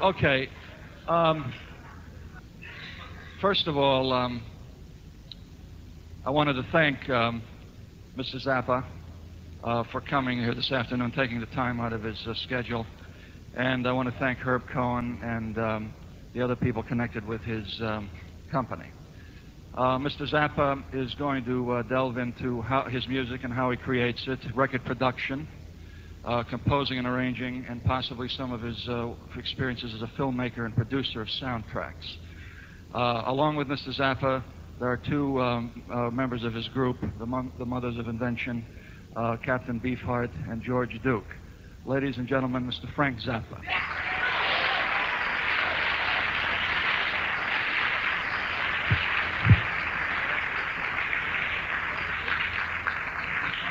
Okay. First of all, I wanted to thank Mr. Zappa for coming here this afternoon, taking the time out of his schedule. And I want to thank Herb Cohen and the other people connected with his company. Mr. Zappa is going to delve into his music and how he creates it, record production, composing and arranging, and possibly some of his experiences as a filmmaker and producer of soundtracks. Along with Mr. Zappa, there are two members of his group, the Mothers of Invention, Captain Beefheart and George Duke. Ladies and gentlemen, Mr. Frank Zappa.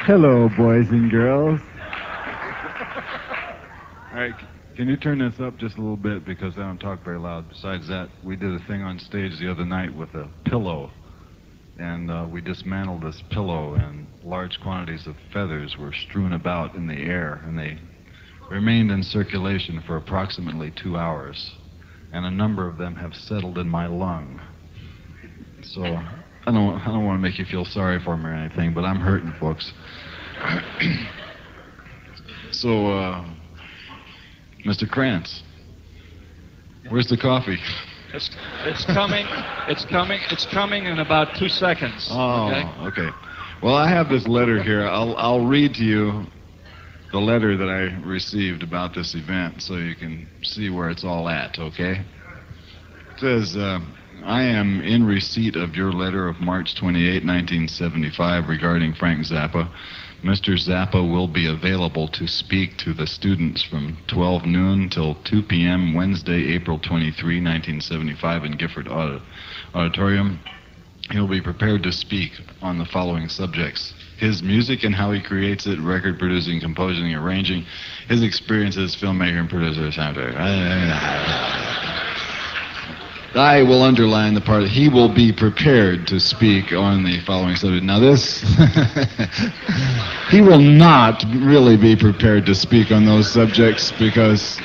Hello, boys and girls. All right, can you turn this up just a little bit, because I don't talk very loud. Besides that, we did a thing on stage the other night with a pillow, and we dismantled this pillow, and large quantities of feathers were strewn about in the air, and they remained in circulation for approximately 2 hours, and a number of them have settled in my lung. So I don't want to make you feel sorry for me or anything, but I'm hurting, folks. So, Mr. Krantz, where's the coffee? It's coming. It's coming. It's coming in about 2 seconds. Oh, okay. Well, I have this letter here. I'll read to you the letter that I received about this event, so you can see where it's all at. Okay. It says. I am in receipt of your letter of March 28, 1975, regarding Frank Zappa. Mr. Zappa will be available to speak to the students from 12 noon till 2 p.m. Wednesday, April 23, 1975, in Gifford Auditorium. He'll be prepared to speak on the following subjects: his music and how he creates it, record producing, composing, arranging, his experiences, filmmaker and producer, soundtrack. I will underline the part that he will be prepared to speak on the following subject. Now this, he will not really be prepared to speak on those subjects, because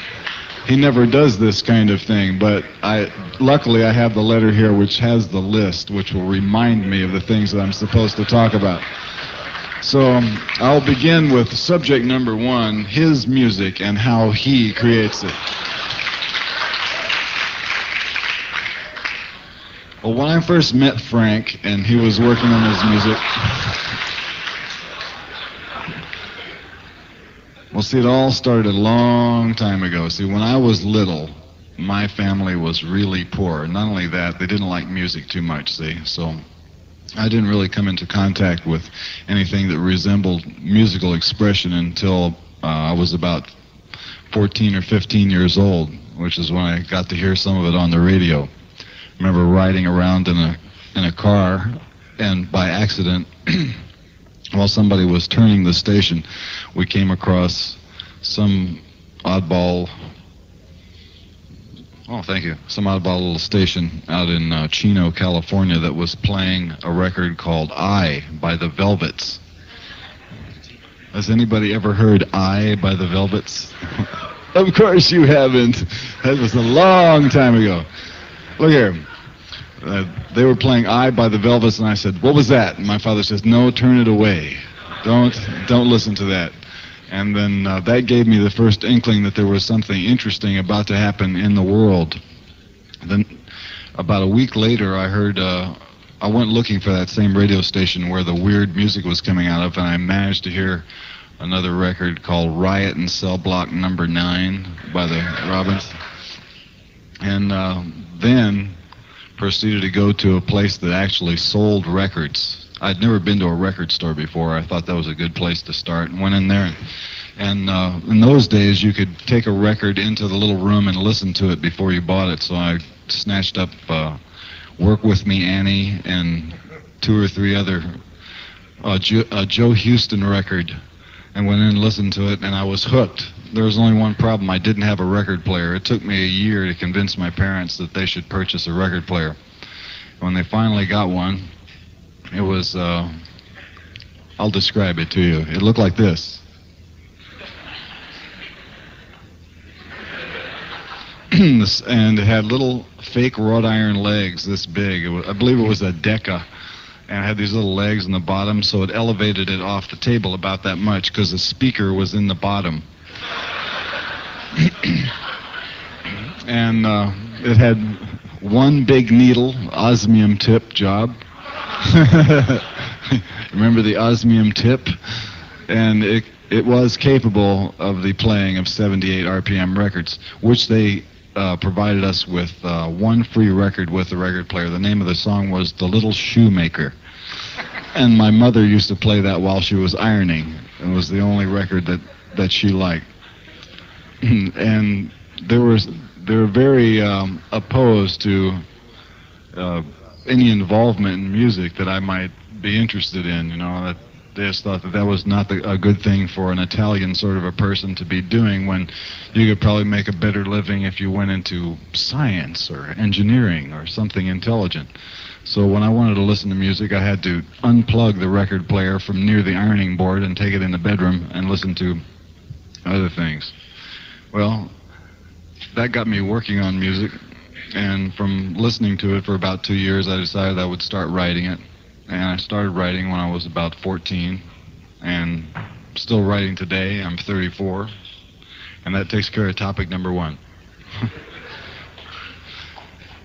he never does this kind of thing. But luckily I have the letter here, which has the list, which will remind me of the things that I'm supposed to talk about. So I'll begin with subject number one, his music and how he creates it. Well, when I first met Frank, and he was working on his music... Well, see, it all started a long time ago. See, when I was little, my family was really poor. Not only that, they didn't like music too much, see? So I didn't really come into contact with anything that resembled musical expression until I was about 14 or 15 years old, which is when I got to hear some of it on the radio. I remember riding around in a car, and by accident, while somebody was turning the station, we came across some oddball, oh thank you, some oddball little station out in Chino, California, that was playing a record called I by the Velvets. Has anybody ever heard I by the Velvets? Of course you haven't. That was a long time ago. Look here. They were playing I by the Velvets, and I said, what was that? And my father says, no, turn it away. Don't listen to that. And then that gave me the first inkling that there was something interesting about to happen in the world. Then about a week later, I heard, I went looking for that same radio station where the weird music was coming out of, and I managed to hear another record called Riot in Cell Block Number 9 by the Robins. And then proceeded to go to a place that actually sold records. I'd never been to a record store before. I thought that was a good place to start, and went in there. And in those days, you could take a record into the little room and listen to it before you bought it. So I snatched up Work With Me, Annie, and two or three other a Joe Houston record, and went in and listened to it, and I was hooked. There was only one problem. I didn't have a record player. It took me a year to convince my parents that they should purchase a record player. When they finally got one, it was, I'll describe it to you. It looked like this. and had little fake wrought iron legs this big. I believe it was a Decca. And I had these little legs in the bottom, so it elevated it off the table about that much because the speaker was in the bottom. And it had one big needle, osmium tip job. Remember the osmium tip? And it was capable of the playing of 78 RPM records, which they provided us with one free record with the record player. The name of the song was The Little Shoemaker. And my mother used to play that while she was ironing. It was the only record that she liked. And they were very opposed to any involvement in music that I might be interested in, you know, that they just thought that was not a good thing for an Italian sort of a person to be doing, when you could probably make a better living if you went into science or engineering or something intelligent. So when I wanted to listen to music, I had to unplug the record player from near the ironing board and take it in the bedroom and listen to other things. Well, that got me working on music, and from listening to it for about 2 years, I decided I would start writing it. And I started writing when I was about 14, and still writing today. I'm 34, and that takes care of topic number one.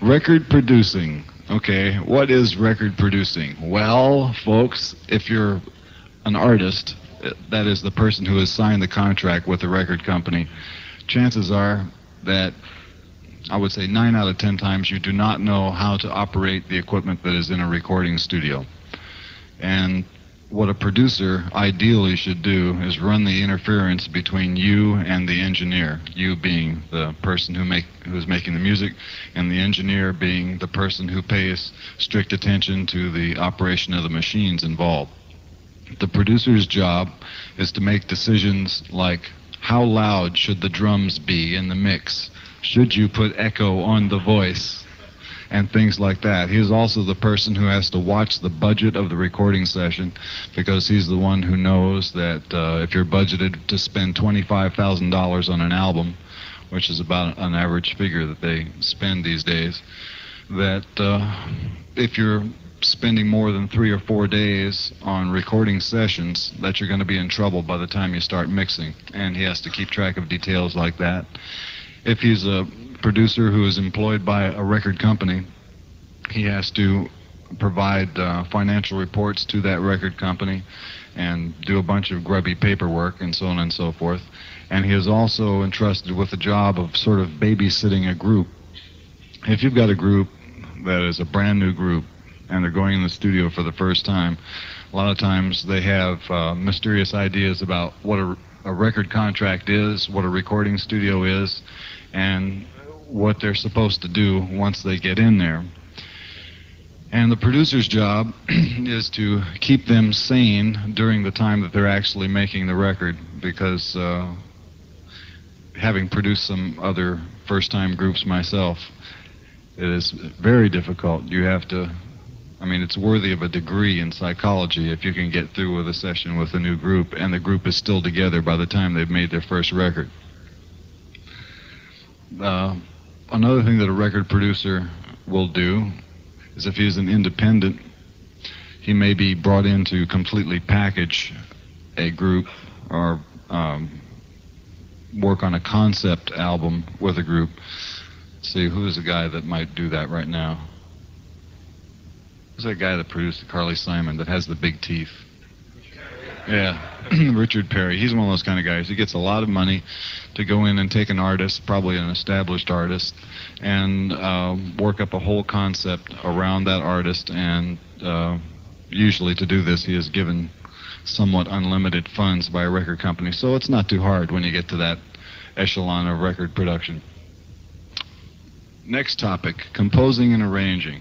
Record producing. Okay, what is record producing? Well, folks, if you're an artist, that is the person who has signed the contract with the record company, chances are that I would say 9 out of 10 times you do not know how to operate the equipment that is in a recording studio. And what a producer ideally should do is run the interference between you and the engineer, you being the person who's making the music, and the engineer being the person who pays strict attention to the operation of the machines involved. The producer's job is to make decisions like, how loud should the drums be in the mix? Should you put echo on the voice? And things like that. He's also the person who has to watch the budget of the recording session, because he's the one who knows that if you're budgeted to spend $25,000 on an album, which is about an average figure that they spend these days, that if you're spending more than 3 or 4 days on recording sessions, that you're going to be in trouble by the time you start mixing. And he has to keep track of details like that. If he's a producer who is employed by a record company, he has to provide financial reports to that record company and do a bunch of grubby paperwork and so on and so forth. And he is also entrusted with the job of sort of babysitting a group. If you've got a group that is a brand new group and they're going in the studio for the first time, a lot of times they have mysterious ideas about what a record contract is, what a recording studio is, and what they're supposed to do once they get in there. And the producer's job is to keep them sane during the time that they're actually making the record, because having produced some other first-time groups myself, it is very difficult. You have to, I mean, it's worthy of a degree in psychology if you can get through with a session with a new group and the group is still together by the time they've made their first record. Another thing that a record producer will do is, if he's an independent, he may be brought in to completely package a group or work on a concept album with a group. Let's see, who is the guy that might do that right now? Who's that guy that produced Carly Simon that has the big teeth? Yeah, Richard Perry. He's one of those kind of guys. He gets a lot of money to go in and take an artist, probably an established artist, and work up a whole concept around that artist. And usually to do this, he is given somewhat unlimited funds by a record company. So it's not too hard when you get to that echelon of record production. Next topic, composing and arranging.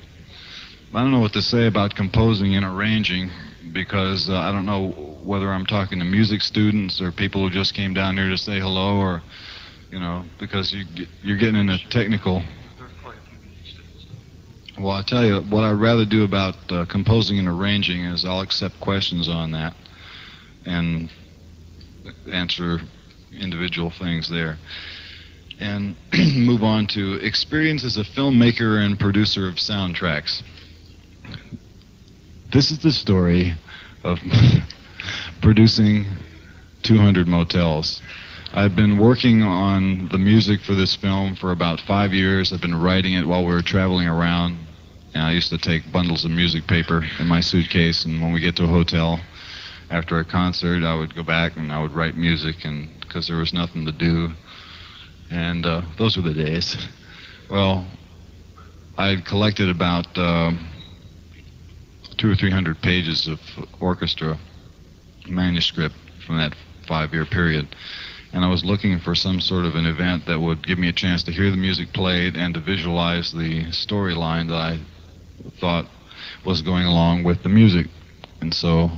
I don't know what to say about composing and arranging, because I don't know whether I'm talking to music students or people who just came down here to say hello, or, you know, because you're getting into technical. Well, I'll tell you, what I'd rather do about composing and arranging is I'll accept questions on that and answer individual things there. and move on to experience as a filmmaker and producer of soundtracks. This is the story of producing 200 Motels. I've been working on the music for this film for about 5 years. I've been writing it while we were traveling around. And I used to take bundles of music paper in my suitcase, and when we get to a hotel after a concert, I would go back and I would write music, and because there was nothing to do. And those were the days. Well, I had collected about 200 or 300 pages of orchestra manuscript from that 5-year period. And I was looking for some sort of an event that would give me a chance to hear the music played and to visualize the storyline that I thought was going along with the music. And so,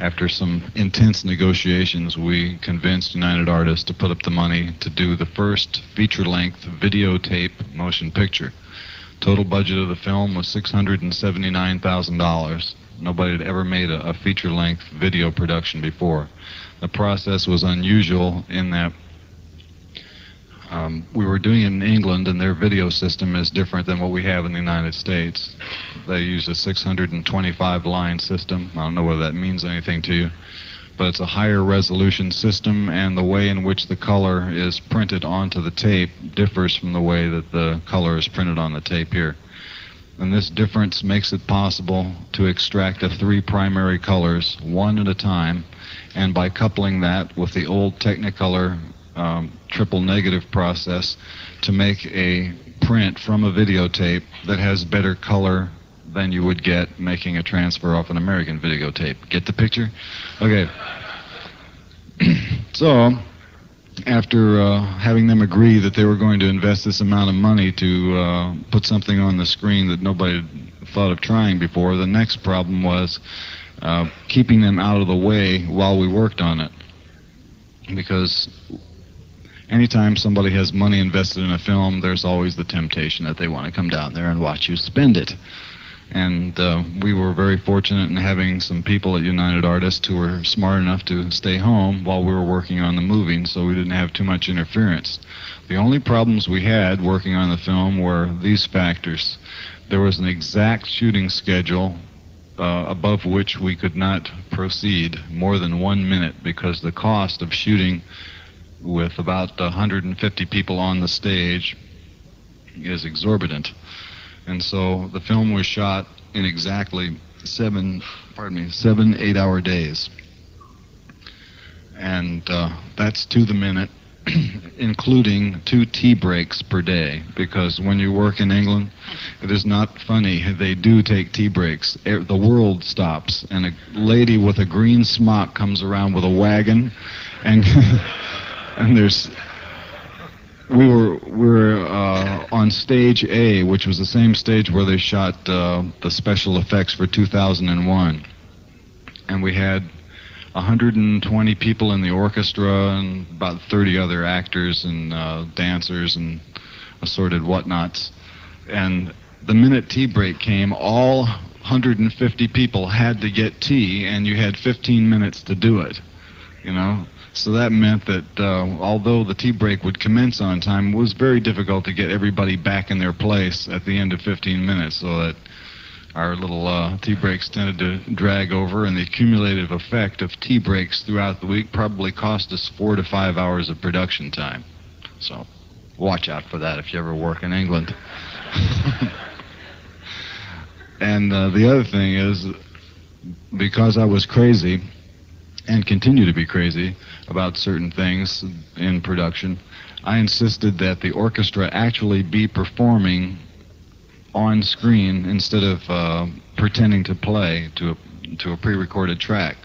after some intense negotiations, we convinced United Artists to put up the money to do the first feature-length videotape motion picture. Total budget of the film was $679,000. Nobody had ever made a feature-length video production before. The process was unusual in that we were doing it in England, and their video system is different than what we have in the United States. They use a 625-line system. I don't know whether that means anything to you, but it's a higher resolution system, and the way in which the color is printed onto the tape differs from the way that the color is printed on the tape here. And this difference makes it possible to extract the 3 primary colors, one at a time, and by coupling that with the old Technicolor triple negative process to make a print from a videotape that has better color than you would get making a transfer off an American videotape. Get the picture? Okay. So, after having them agree that they were going to invest this amount of money to put something on the screen that nobody had thought of trying before, the next problem was keeping them out of the way while we worked on it. Because anytime somebody has money invested in a film, there's always the temptation that they want to come down there and watch you spend it. And we were very fortunate in having some people at United Artists who were smart enough to stay home while we were working on the movie, and so we didn't have too much interference. The only problems we had working on the film were these factors. There was an exact shooting schedule above which we could not proceed more than 1 minute, because the cost of shooting with about 150 people on the stage is exorbitant. And so the film was shot in exactly seven 8-hour days. And that's to the minute, including 2 tea breaks per day, because when you work in England, it is not funny. They do take tea breaks. The world stops, and a lady with a green smock comes around with a wagon, and and there's... We were on stage A, which was the same stage where they shot the special effects for 2001. And we had 120 people in the orchestra and about 30 other actors and dancers and assorted whatnots. And the minute tea break came, all 150 people had to get tea, and you had 15 minutes to do it, you know? So that meant that although the tea break would commence on time, it was very difficult to get everybody back in their place at the end of 15 minutes, so that our little tea breaks tended to drag over, and the cumulative effect of tea breaks throughout the week probably cost us 4 to 5 hours of production time. So watch out for that if you ever work in England. And the other thing is, because I was crazy, and continue to be crazy about certain things in production, I insisted that the orchestra actually be performing on screen instead of pretending to play to a pre-recorded track.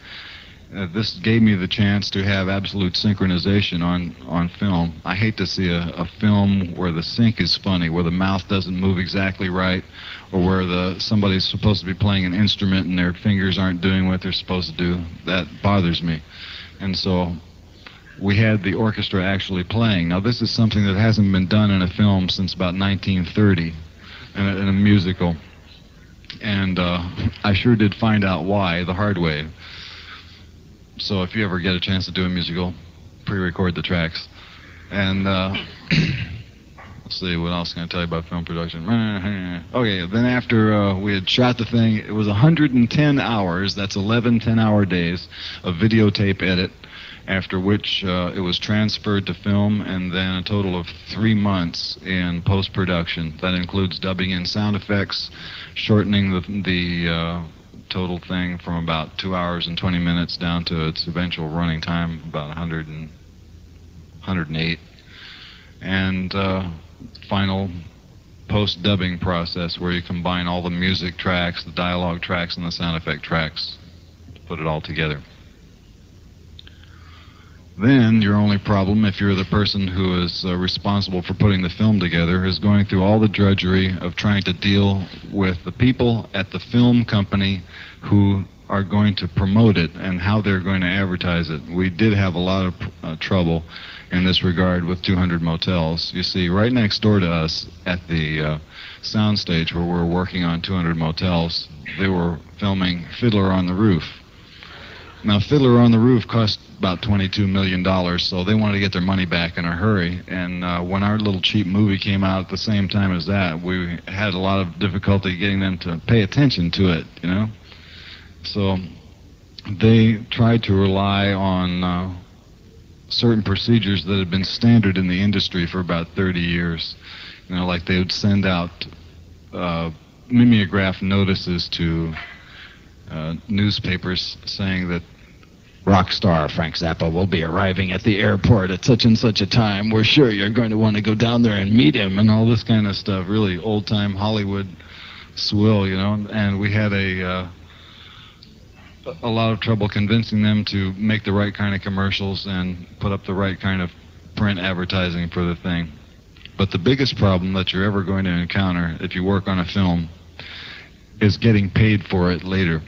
This gave me the chance to have absolute synchronization on film. I hate to see a film where the sync is funny, where the mouth doesn't move exactly right, or where somebody's supposed to be playing an instrument and their fingers aren't doing what they're supposed to do. That bothers me. And so we had the orchestra actually playing. Now, this is something that hasn't been done in a film since about 1930 in a musical. And I sure did find out why the hard way. So if you ever get a chance to do a musical, pre-record the tracks. And let's see what else can I tell you about film production. Okay, then after we had shot the thing, it was 110 hours, that's 11 10-hour days of videotape edit, after which it was transferred to film, and then a total of 3 months in post-production. That includes dubbing in sound effects, shortening the total thing from about 2 hours and 20 minutes down to its eventual running time, about 108, and final post-dubbing process where you combine all the music tracks, the dialogue tracks, and the sound effect tracks to put it all together. Then your only problem, if you're the person who is responsible for putting the film together, is going through all the drudgery of trying to deal with the people at the film company who are going to promote it and how they're going to advertise it. We did have a lot of trouble in this regard with 200 Motels. You see, right next door to us at the soundstage where we're working on 200 Motels, they were filming Fiddler on the Roof. Now, Fiddler on the Roof cost about $22 million, so they wanted to get their money back in a hurry. And when our little cheap movie came out at the same time as that, we had a lot of difficulty getting them to pay attention to it, you know? So they tried to rely on certain procedures that had been standard in the industry for about 30 years. You know, like they would send out mimeograph notices to newspapers saying that rock star Frank Zappa will be arriving at the airport at such and such a time. We're sure you're going to want to go down there and meet him, and all this kind of stuff. Really old-time Hollywood swill, you know. And we had a lot of trouble convincing them to make the right kind of commercials and put up the right kind of print advertising for the thing. But the biggest problem that you're ever going to encounter if you work on a film is getting paid for it later.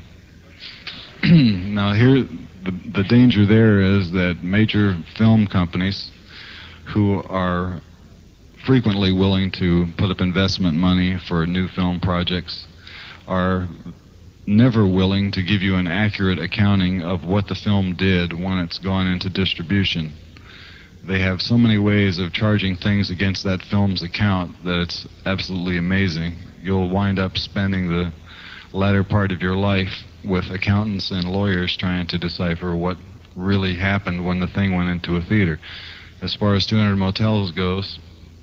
Now here, the danger there is that major film companies who are frequently willing to put up investment money for new film projects are never willing to give you an accurate accounting of what the film did when it's gone into distribution. They have so many ways of charging things against that film's account that it's absolutely amazing. You'll wind up spending the latter part of your life with accountants and lawyers trying to decipher what really happened when the thing went into a theater. As far as 200 Motels goes,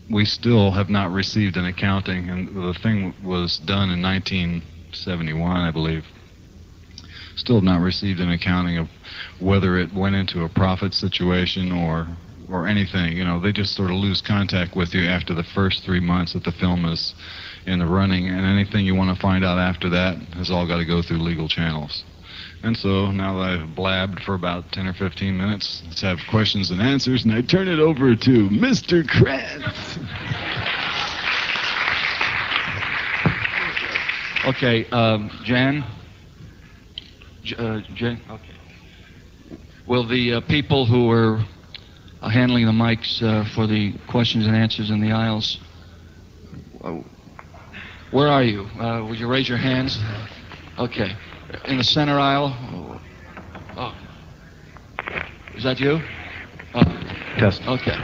we still have not received an accounting, and the thing was done in 1971, I believe. Still have not received an accounting of whether it went into a profit situation or anything. You know, they just sort of lose contact with you after the first 3 months that the film is in the running, and anything you want to find out after that has all got to go through legal channels. And so now that I've blabbed for about 10 or 15 minutes, let's have questions and answers, and I turn it over to Mr. Kratz. Okay, Jan, okay. Will the people who are handling the mics for the questions and answers in the aisles, where are you? Would you raise your hands? Okay. In the center aisle? Oh. Is that you? Yes. Oh. Okay.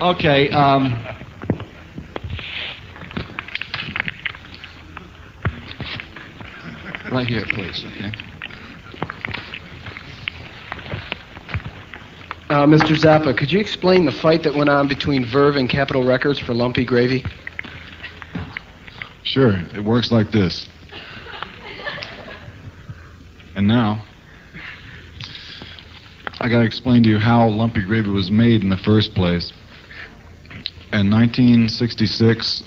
Okay. Right here, please. Okay. Mr. Zappa, could you explain the fight that went on between Verve and Capitol Records for Lumpy Gravy? Sure. It works like this. And now, I gotta explain to you how Lumpy Gravy was made in the first place. In 1966,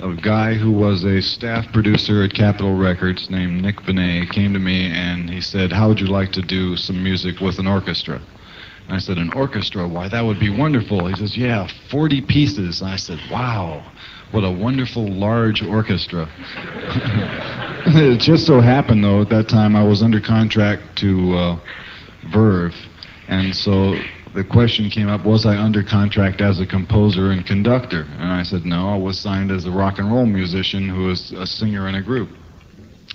a guy who was a staff producer at Capitol Records named Nick Benet came to me and he said, "How would you like to do some music with an orchestra?" And I said, "An orchestra? Why, that would be wonderful." He says, "Yeah, 40 pieces. And I said, "Wow, what a wonderful large orchestra." It just so happened, though, at that time I was under contract to Verve. And so the question came up, was I under contract as a composer and conductor? And I said, no, I was signed as a rock and roll musician who was a singer in a group.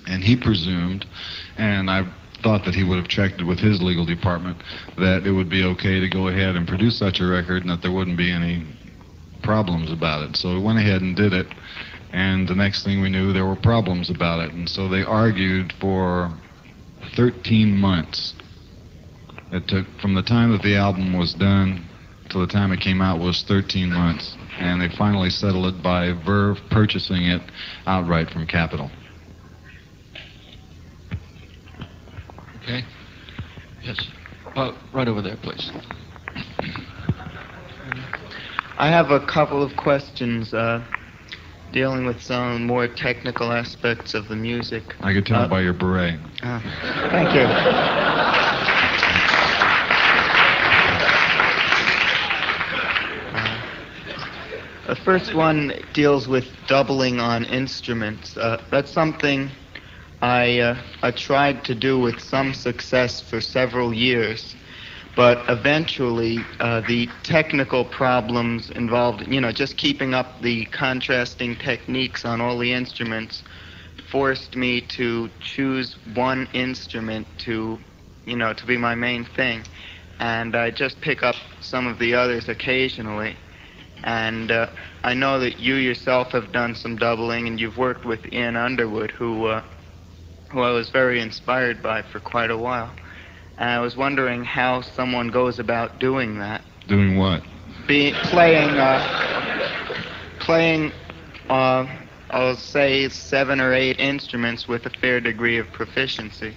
And he presumed, and I thought that he would have checked with his legal department that it would be okay to go ahead and produce such a record and that there wouldn't be any problems about it. So we went ahead and did it, and the next thing we knew, there were problems about it. And so they argued for 13 months. It took, from the time that the album was done to the time it came out, was 13 months. And they finally settled it by Verve purchasing it outright from Capitol. Okay. Yes. Right over there, please. I have a couple of questions dealing with some more technical aspects of the music. I could tell by your beret. Thank you. The first one deals with doubling on instruments. That's something I tried to do with some success for several years, but eventually the technical problems involved, you know, just keeping up the contrasting techniques on all the instruments forced me to choose one instrument to, you know, to be my main thing. And I just pick up some of the others occasionally. And I know that you yourself have done some doubling, and you've worked with Ian Underwood, who I was very inspired by for quite a while. And I was wondering how someone goes about doing that. Doing what? Playing, I'll say, 7 or 8 instruments with a fair degree of proficiency.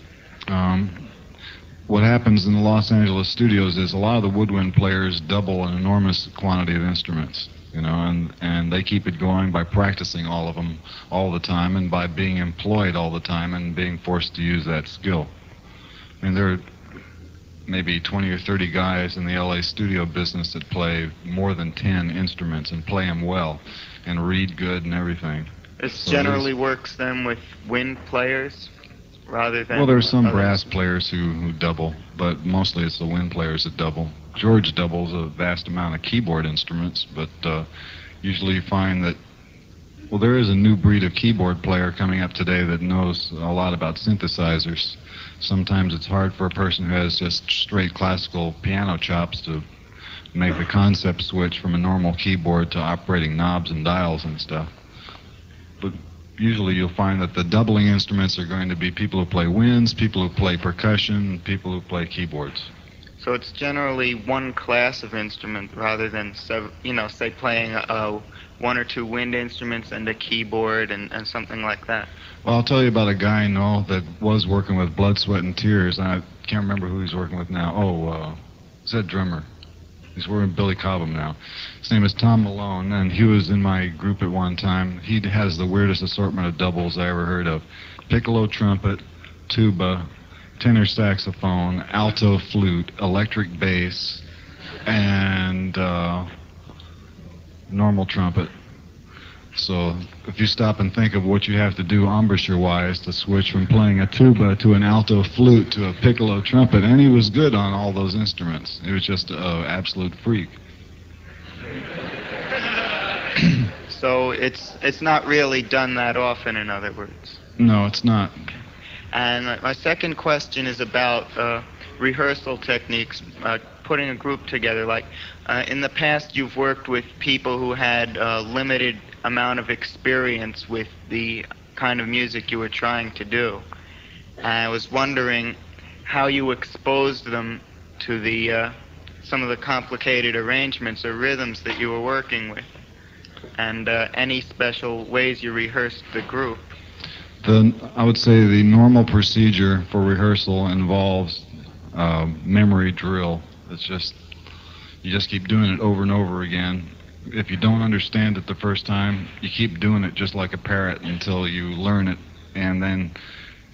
What happens in the Los Angeles studios is a lot of the woodwind players double an enormous quantity of instruments. You know, and they keep it going by practicing all of them all the time and by being employed all the time and being forced to use that skill. I mean, there are maybe 20 or 30 guys in the LA studio business that play more than 10 instruments and play them well and read good and everything. This generally works then with wind players rather than... Well, there are some brass players who double, but mostly it's the wind players that double. George doubles a vast amount of keyboard instruments, but usually you find that, well, there is a new breed of keyboard player coming up today that knows a lot about synthesizers. Sometimes it's hard for a person who has just straight classical piano chops to make the concept switch from a normal keyboard to operating knobs and dials and stuff. But usually you'll find that the doubling instruments are going to be people who play winds, people who play percussion, people who play keyboards. So it's generally one class of instrument rather than, you know, say playing one or two wind instruments and a keyboard and something like that. Well, I'll tell you about a guy I know that was working with Blood, Sweat, and Tears. And I can't remember who he's working with now. Oh, it's that drummer. He's working with Billy Cobham now. His name is Tom Malone, and he was in my group at one time. He has the weirdest assortment of doubles I ever heard of. Piccolo trumpet, tuba, tenor saxophone, alto flute, electric bass, and normal trumpet. So if you stop and think of what you have to do embouchure-wise to switch from playing a tuba to an alto flute to a piccolo trumpet, and he was good on all those instruments. He was just an absolute freak. So it's not really done that often, in other words. No, it's not. And my second question is about rehearsal techniques, putting a group together. Like in the past, you've worked with people who had a limited amount of experience with the kind of music you were trying to do. And I was wondering how you exposed them to the some of the complicated arrangements or rhythms that you were working with, and any special ways you rehearsed the group. I would say the normal procedure for rehearsal involves memory drill. It's just, you just keep doing it over and over again. If you don't understand it the first time, you keep doing it just like a parrot until you learn it. And then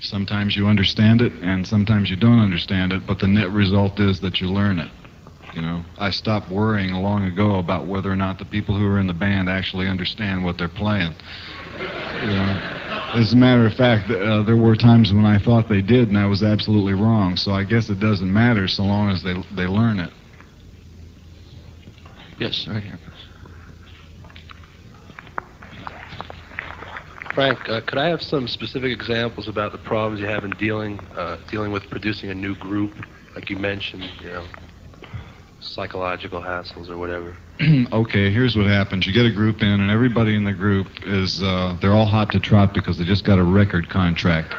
sometimes you understand it and sometimes you don't understand it, but the net result is that you learn it. You know, I stopped worrying long ago about whether or not the people who are in the band actually understand what they're playing. You know? As a matter of fact, there were times when I thought they did, and I was absolutely wrong. So I guess it doesn't matter so long as they learn it. Yes, right here. Frank, could I have some specific examples about the problems you have in dealing with producing a new group, like you mentioned, you know, psychological hassles or whatever? Okay, here's what happens. You get a group in, and everybody in the group is, they're all hot to trot because they just got a record contract.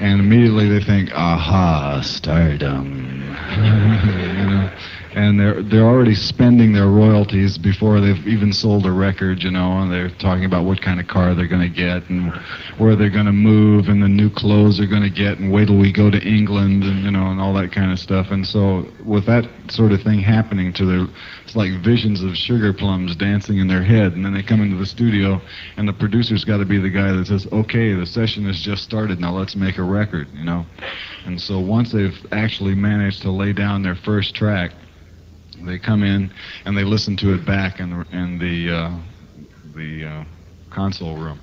And immediately they think, aha, stardom. You know? And they're already spending their royalties before they've even sold a record, you know, and they're talking about what kind of car they're going to get and where they're going to move and the new clothes they're going to get and wait till we go to England and, you know, and all that kind of stuff. And so with that sort of thing happening to their, it's like visions of sugar plums dancing in their head, and then they come into the studio and the producer's got to be the guy that says, okay, the session has just started, now let's make a record, you know. And so once they've actually managed to lay down their first track, they come in and they listen to it back in the console room,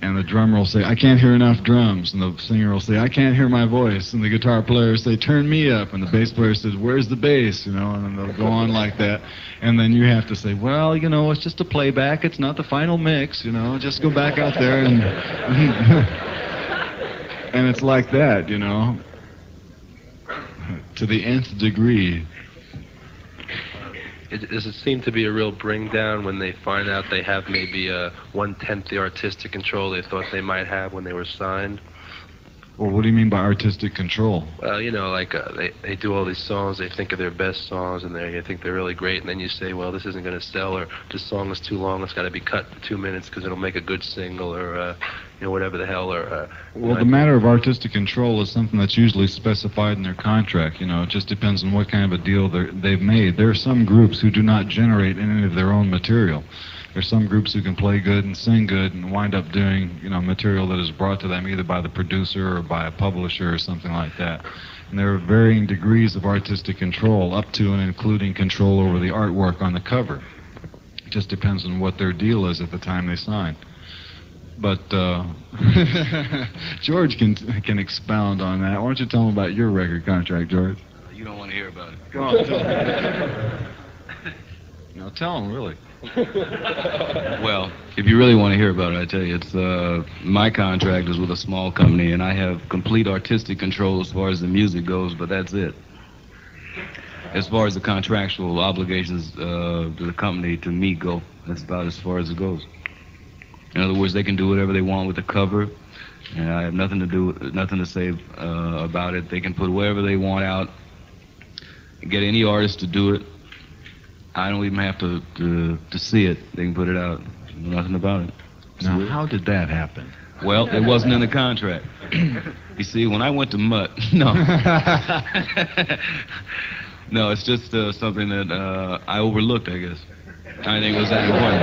and the drummer will say, I can't hear enough drums, and the singer will say, I can't hear my voice, and the guitar player will say, turn me up, and the bass player says, where's the bass, you know, and they'll go on like that, and then you have to say, well, you know, it's just a playback, it's not the final mix, you know, just go back out there and and it's like that, you know, to the nth degree. Does it seem to be a real bring down when they find out they have maybe a 1/10 the artistic control they thought they might have when they were signed? Well, what do you mean by artistic control? Well, you know, like they do all these songs, they think of their best songs, and they think they're really great, and then you say, well, this isn't going to sell, or this song is too long, it's got to be cut for 2 minutes because it'll make a good single, or you know, whatever the hell, or... well, the matter of artistic control is something that's usually specified in their contract, you know, it just depends on what kind of a deal they've made. There are some groups who do not generate any of their own material. There's some groups who can play good and sing good and wind up doing, you know, material that is brought to them either by the producer or by a publisher or something like that. And there are varying degrees of artistic control up to and including control over the artwork on the cover. It just depends on what their deal is at the time they sign. But George can expound on that. Why don't you tell him about your record contract, George? You don't want to hear about it. Go on, tell him. No, tell him, really. Well, if you really want to hear about it, I tell you, it's my contract is with a small company, and I have complete artistic control as far as the music goes, but that's it. As far as the contractual obligations to the company, to me, go, that's about as far as it goes. In other words, they can do whatever they want with the cover, and I have nothing to say about it. They can put whatever they want out, get any artist to do it. I don't even have to see it. They can put it out. Nothing about it. Now, how did that happen? Well, it wasn't in the contract. You see, when I went to Mutt, no. No, it's just something that I overlooked, I guess. I think it was that important.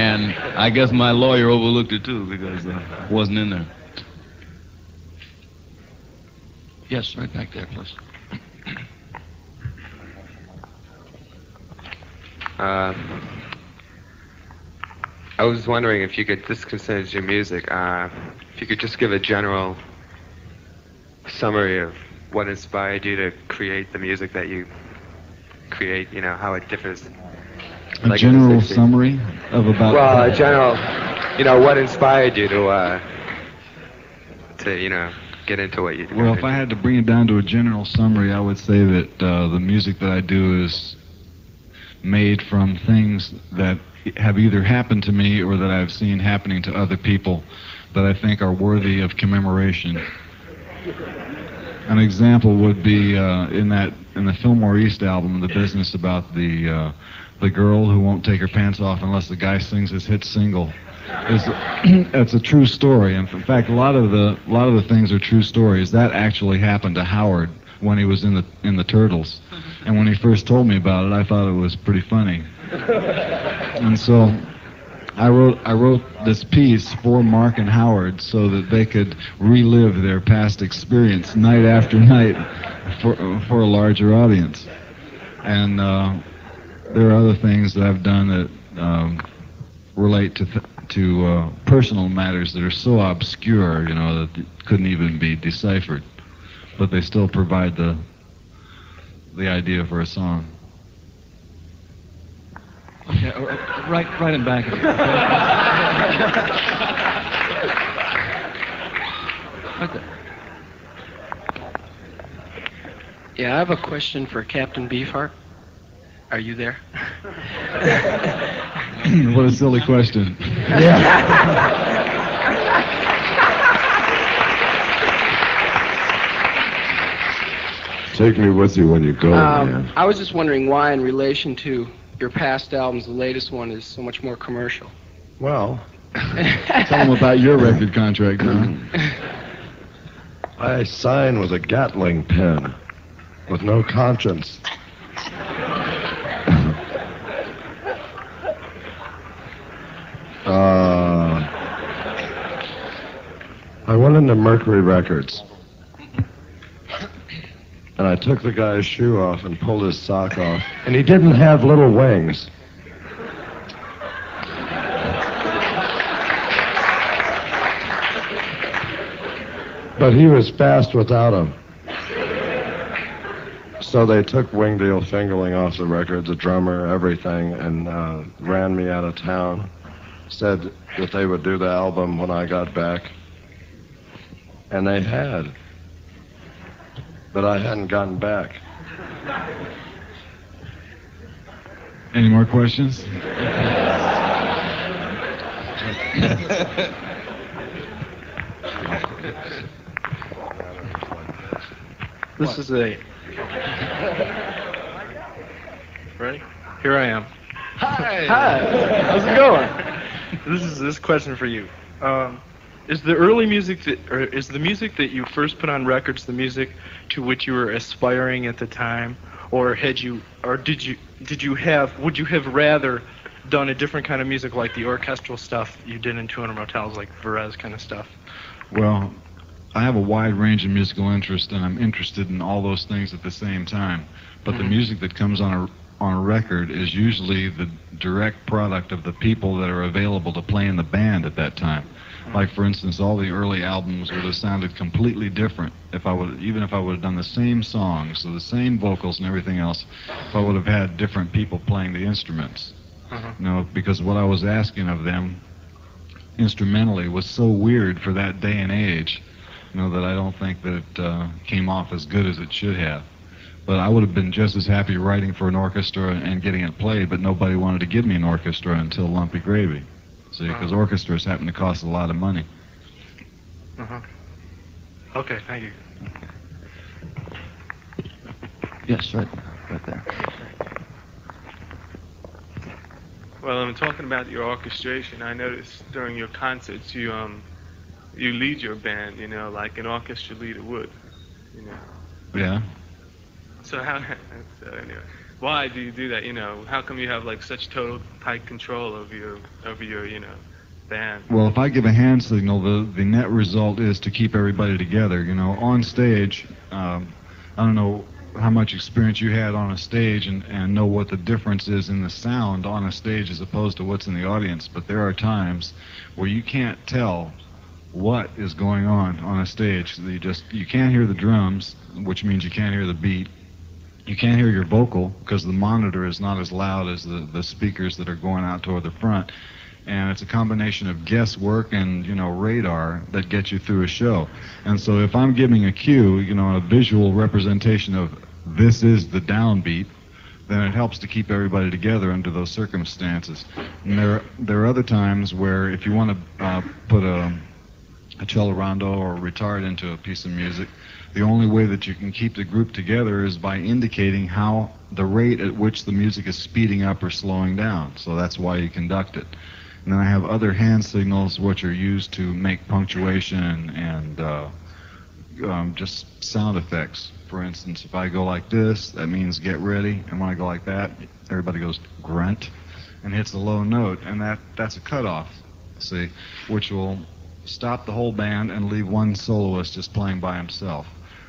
And I guess my lawyer overlooked it, too, because it wasn't in there. Yes, right back there, please. I was wondering if you could, this concerns your music, if you could just give a general summary of what inspired you to create the music that you create, you know, how it differs. A like general summary of about... Well, a general, you know, what inspired you to you know, get into what you do. Well, if I had to bring it down to a general summary, I would say that the music that I do is made from things that have either happened to me or that I've seen happening to other people that I think are worthy of commemoration. An example would be in the Fillmore East album, the business about the girl who won't take her pants off unless the guy sings his hit single. That's a true story, and in fact, a lot of the things are true stories. That actually happened to Howard when he was in the Turtles. And when he first told me about it, I thought it was pretty funny. And so I wrote this piece for Mark and Howard so that they could relive their past experience night after night for a larger audience. And there are other things that I've done that relate to personal matters that are so obscure, you know, that couldn't even be deciphered. But they still provide the idea for a song. Okay, right in back of you. What the? Yeah, I have a question for Captain Beefheart. Are you there? What a silly question. Yeah. Take me with you when you go. Man. I was just wondering why, in relation to your past albums, the latest one is so much more commercial. Well, tell them about your record contract, Don. I sign with a Gatling pen with no conscience. I went into Mercury Records, and I took the guy's shoe off and pulled his sock off, and he didn't have little wings. But he was fast without them. So they took Wing Deal Fingerling off the record, the drummer, everything, and ran me out of town. Said that they would do the album when I got back. And they had. But I hadn't gotten back. Any more questions? This is a... Ready? Here I am. Hi! Hi! How's it going? This question for you. Is the early music that, or is the music that you first put on records the music to which you were aspiring at the time, or had you, or would you have rather done a different kind of music, like the orchestral stuff you did in 200 Motels, like Varese kind of stuff? Well, I have a wide range of musical interest, and I'm interested in all those things at the same time. But the music that comes on a record is usually the direct product of the people that are available to play in the band at that time. Like, for instance, all the early albums would have sounded completely different even if I would have done the same songs, so the same vocals and everything else, if I would have had different people playing the instruments. You know, because what I was asking of them instrumentally was so weird for that day and age, you know, that I don't think that it came off as good as it should have. But I would have been just as happy writing for an orchestra and getting it played, but nobody wanted to give me an orchestra until Lumpy Gravy. See, because orchestras happen to cost a lot of money. Okay, thank you. Yes, right there. Well, I'm talking about your orchestration. I noticed during your concerts you lead your band, you know, like an orchestra leader would, you know. Yeah. So anyway, why do you do that? You know, how come you have like such total tight control over your you know, band? Well, if I give a hand signal, the net result is to keep everybody together. You know, on stage, I don't know how much experience you had on a stage and know what the difference is in the sound on a stage as opposed to what's in the audience, but there are times where you can't tell what is going on a stage. You can't hear the drums, which means you can't hear the beat. You can't hear your vocal because the monitor is not as loud as the speakers that are going out toward the front. And it's a combination of guesswork and, you know, radar that gets you through a show. And so if I'm giving a cue, you know, a visual representation of this is the downbeat, then it helps to keep everybody together under those circumstances. And there are other times where if you want to put a cello rondo or retard into a piece of music, the only way that you can keep the group together is by indicating how the rate at which the music is speeding up or slowing down. So that's why you conduct it. And then I have other hand signals which are used to make punctuation and just sound effects. For instance, if I go like this, that means get ready. And when I go like that, everybody goes grunt and hits a low note. And that's a cutoff, see, which will stop the whole band and leave one soloist just playing by himself.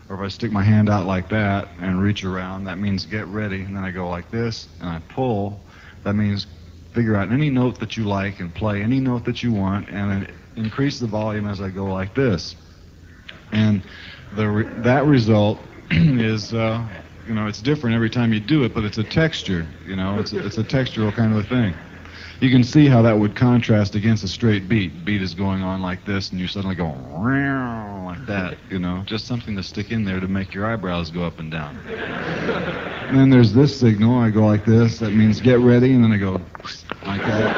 Or if I stick my hand out like that and reach around, that means get ready, and then I go like this, and I pull. That means figure out any note that you like and play any note that you want, and then increase the volume as I go like this. And that result is, you know, it's different every time you do it, but it's a texture, you know, it's a textural kind of a thing. you can see how that would contrast against a straight beat. Beat is going on like this, and you suddenly go like that, you know, just something to stick in there to make your eyebrows go up and down. And then there's this signal. I go like this. That means get ready, and then I go like that.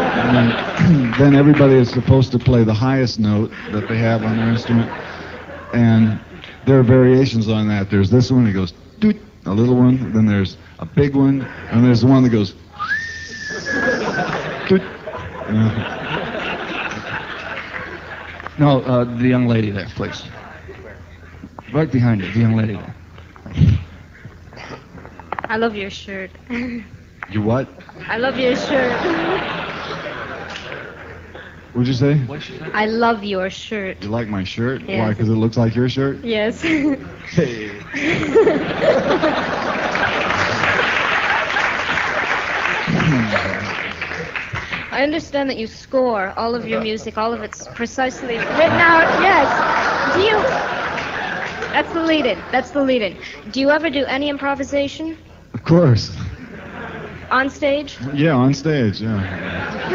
And then everybody is supposed to play the highest note that they have on their instrument. And there are variations on that. There's this one that goes, doot, a little one. Then there's a big one. And there's one that goes, doot. No, the young lady there, please. Right behind you, the young lady there. I love your shirt. You what? I love your shirt. What'd you say? I love your shirt. You like my shirt? Yes. Why? Because it looks like your shirt? Yes. Hey. I understand that you score all of your music, all of it's precisely written out. Yes. Do you... That's the lead-in. That's the lead-in. Do you ever do any improvisation? Of course. On stage? Yeah, on stage, yeah.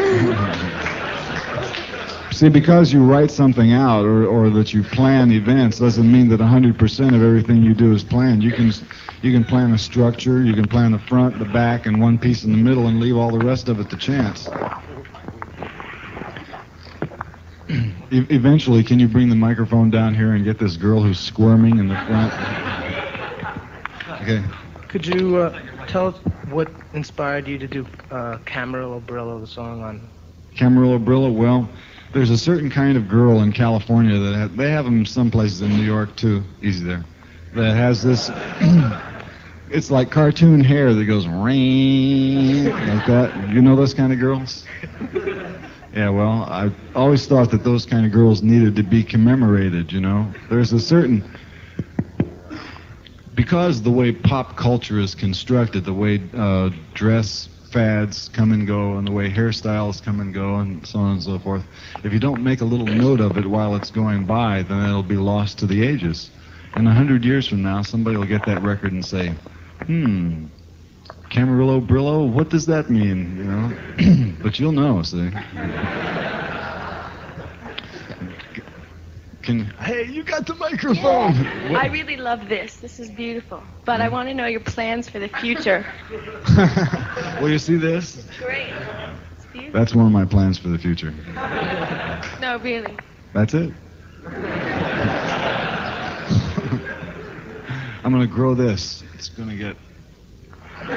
See, because you write something out or that you plan events doesn't mean that 100% of everything you do is planned. You can plan the structure, you can plan the front, the back, and one piece in the middle and leave all the rest of it to chance. Eventually, can you bring the microphone down here and get this girl who's squirming in the front? Okay. Could you tell us what inspired you to do Camarillo Brillo, the song on... Camarillo Brillo? Well, there's a certain kind of girl in California that they have them some places in New York, too. Easy there. That has this... It's like cartoon hair that goes ring like that. You know those kind of girls? Yeah, well, I always thought that those kind of girls needed to be commemorated, you know? There's a certain... Because the way pop culture is constructed, the way dress fads come and go, and the way hairstyles come and go, and so on and so forth, if you don't make a little note of it while it's going by, then it'll be lost to the ages. And 100 years from now, somebody will get that record and say, Camarillo Brillo, what does that mean, you know? But you'll know, see. Hey, you got the microphone! Yeah. I really love this. This is beautiful. But I want to know your plans for the future. Will you see this? It's great. It's beautiful. That's one of my plans for the future. No, really. That's it. I'm going to grow this. It's going to get... You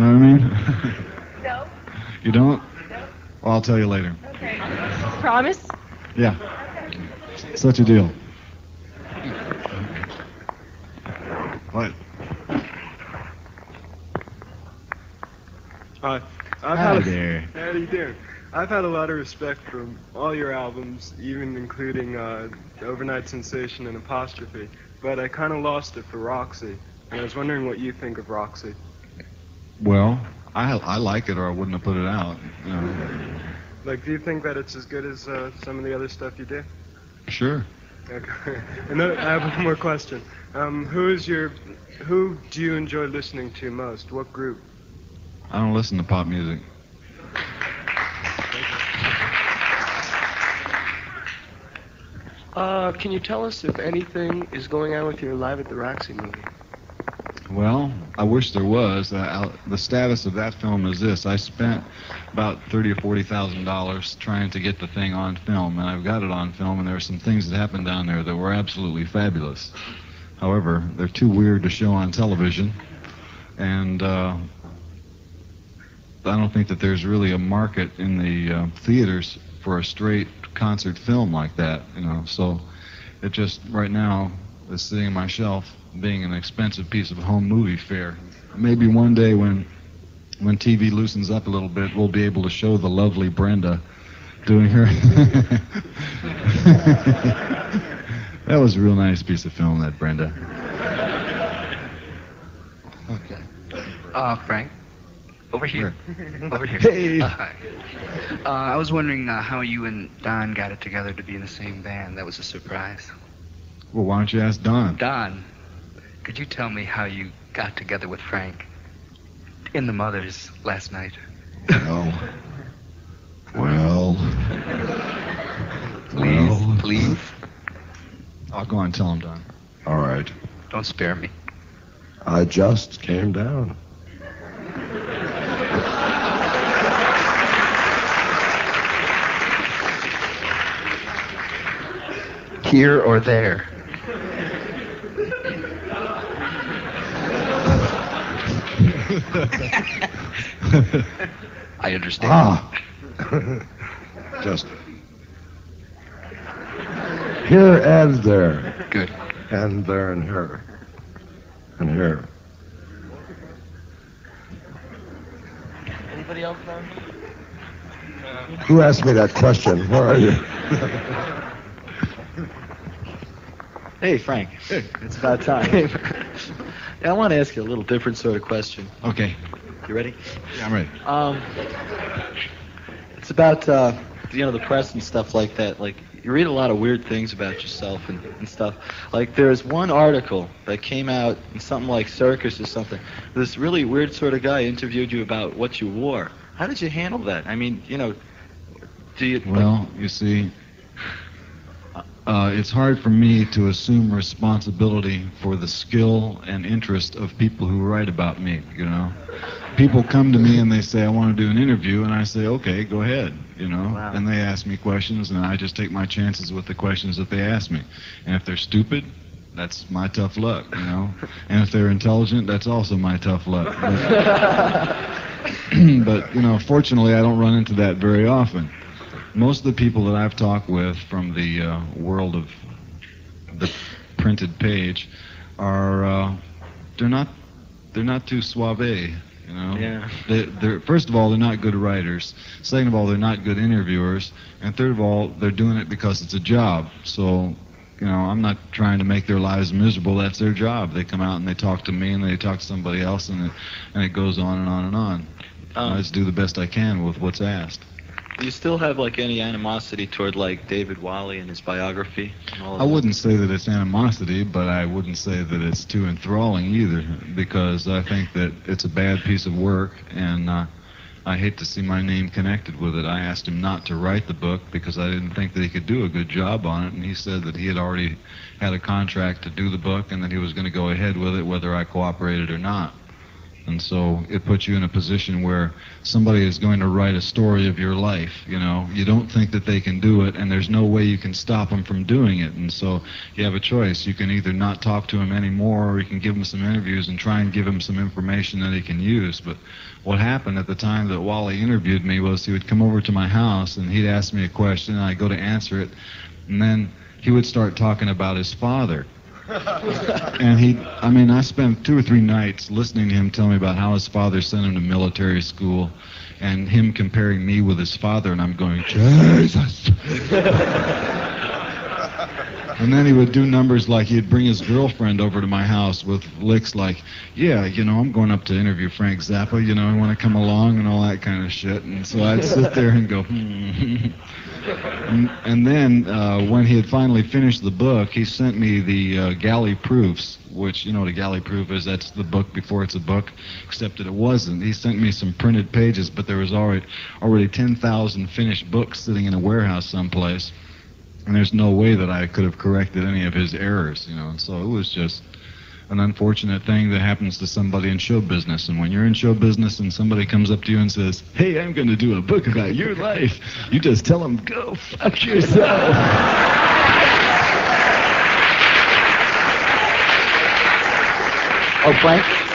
know what I mean? No. You don't? No. Well, I'll tell you later. Okay. Promise? Yeah. Okay. Such a deal. What? I've had a lot of respect for all your albums, even including Overnight Sensation and Apostrophe, but I kind of lost it for Roxy, and I was wondering what you think of Roxy. Well, I like it, or I wouldn't have put it out. Like, do you think that it's as good as some of the other stuff you did? Sure. Okay. And then I have one more question. Who do you enjoy listening to most? What group? I don't listen to pop music. Can you tell us if anything is going on with your Live at the Roxy movie? Well, I wish there was. The status of that film is this. I spent about $30,000 or $40,000 trying to get the thing on film, and I've got it on film, and there are some things that happened down there that were absolutely fabulous. However, they're too weird to show on television, and I don't think that there's really a market in the theaters for a straight concert film like that, you know, so it just right now is sitting on my shelf being an expensive piece of home movie fare. Maybe one day when TV loosens up a little bit, we'll be able to show the lovely Brenda doing her... That was a real nice piece of film, that Brenda. Okay. Frank? Over here. Over here. Hey. I was wondering how you and Don got it together to be in the same band. That was a surprise. Well, why don't you ask Don? Don, could you tell me how you got together with Frank? in the Mothers last night. Oh. Well. Please. I'll go on and tell him, Don. All right. Don't spare me. I just came down. Here or there? I understand. Ah. Just here and there. Good. And there and her. And her. Anybody else there? Who asked me that question? Where are you? Hey, Frank. Hey. It's about time. I want to ask you a little different sort of question. Okay. You ready? Yeah, I'm ready. It's about, the press and stuff like that. Like, you read a lot of weird things about yourself and stuff. Like, there's one article that came out in something like Circus or something. This really weird sort of guy interviewed you about what you wore. How did you handle that? I mean, do you... Well, like, you see... it's hard for me to assume responsibility for the skill and interest of people who write about me, People come to me and they say, I want to do an interview, and I say, okay, go ahead, Wow. And they ask me questions, and I just take my chances with the questions that they ask me. And if they're stupid, that's my tough luck, And if they're intelligent, that's also my tough luck. But, fortunately, I don't run into that very often. Most of the people that I've talked with from the world of the printed page are they're not too suave, Yeah. They're first of all, they're not good writers. Second of all, they're not good interviewers. And third of all, they're doing it because it's a job. So, I'm not trying to make their lives miserable. That's their job. They come out and they talk to me and they talk to somebody else, and it goes on and on and on. I just do the best I can with what's asked. Do you still have, any animosity toward, David Walley and his biography? And all of that? I wouldn't say that it's animosity, but I wouldn't say that it's too enthralling either, because I think that it's a bad piece of work, and I hate to see my name connected with it. I asked him not to write the book because I didn't think that he could do a good job on it, and he said that he had already had a contract to do the book and that he was going to go ahead with it whether I cooperated or not. And so it puts you in a position where somebody is going to write a story of your life, You don't think that they can do it, and there's no way you can stop them from doing it. And so you have a choice. You can either not talk to him anymore, or you can give him some interviews and try and give him some information that he can use. But what happened at the time that Wally interviewed me was he would come over to my house, and he'd ask me a question, and I'd go to answer it, and then he would start talking about his father. And I spent 2 or 3 nights listening to him tell me about how his father sent him to military school, and him comparing me with his father, and I'm going, Jesus. And then he would do numbers like he'd bring his girlfriend over to my house with licks like, yeah, I'm going up to interview Frank Zappa, I want to come along and all that kind of shit. And so I'd sit there and go, And then when he had finally finished the book, he sent me the galley proofs, which, what a galley proof is. That's the book before it's a book, except that it wasn't. He sent me some printed pages, but there was already 10,000 finished books sitting in a warehouse someplace. And there's no way that I could have corrected any of his errors, And so it was just an unfortunate thing that happens to somebody in show business. And when you're in show business and somebody comes up to you and says, hey, I'm going to do a book about your life, you just tell them, go fuck yourself. Oh, Frank?